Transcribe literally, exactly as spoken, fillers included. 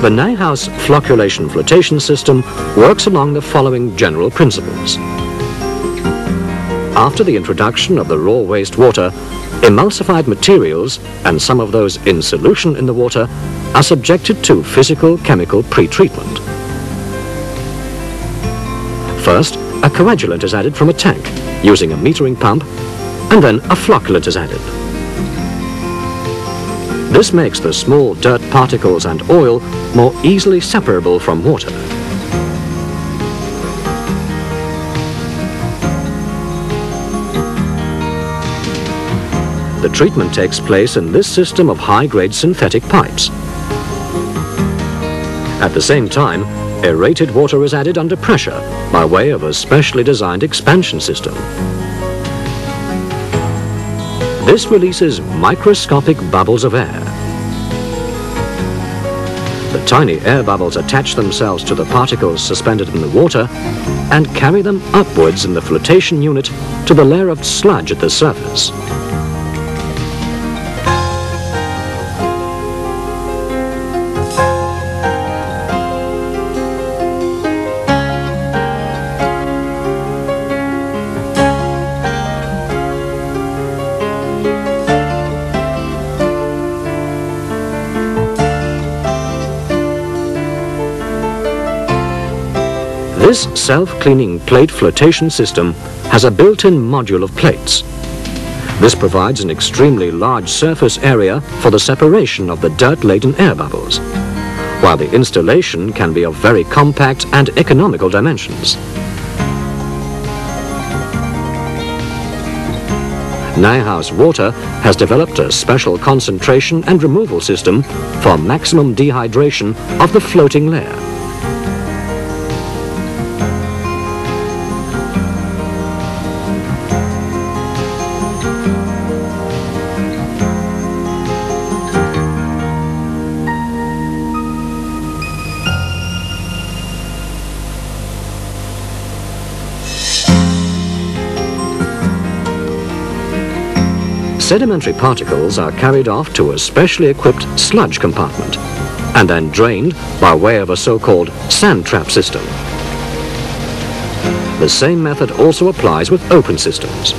The Nijhuis flocculation flotation system works along the following general principles. After the introduction of the raw waste water, emulsified materials, and some of those in solution in the water, are subjected to physical chemical pre-treatment. First, a coagulant is added from a tank, using a metering pump, and then a flocculant is added. This makes the small dirt particles and oil more easily separable from water. The treatment takes place in this system of high-grade synthetic pipes. At the same time, aerated water is added under pressure by way of a specially designed expansion system. This releases microscopic bubbles of air. The tiny air bubbles attach themselves to the particles suspended in the water and carry them upwards in the flotation unit to the layer of sludge at the surface. This self-cleaning plate flotation system has a built-in module of plates. This provides an extremely large surface area for the separation of the dirt-laden air bubbles, while the installation can be of very compact and economical dimensions. Nijhuis Water has developed a special concentration and removal system for maximum dehydration of the floating layer. Sedimentary particles are carried off to a specially equipped sludge compartment and then drained by way of a so-called sand trap system. The same method also applies with open systems.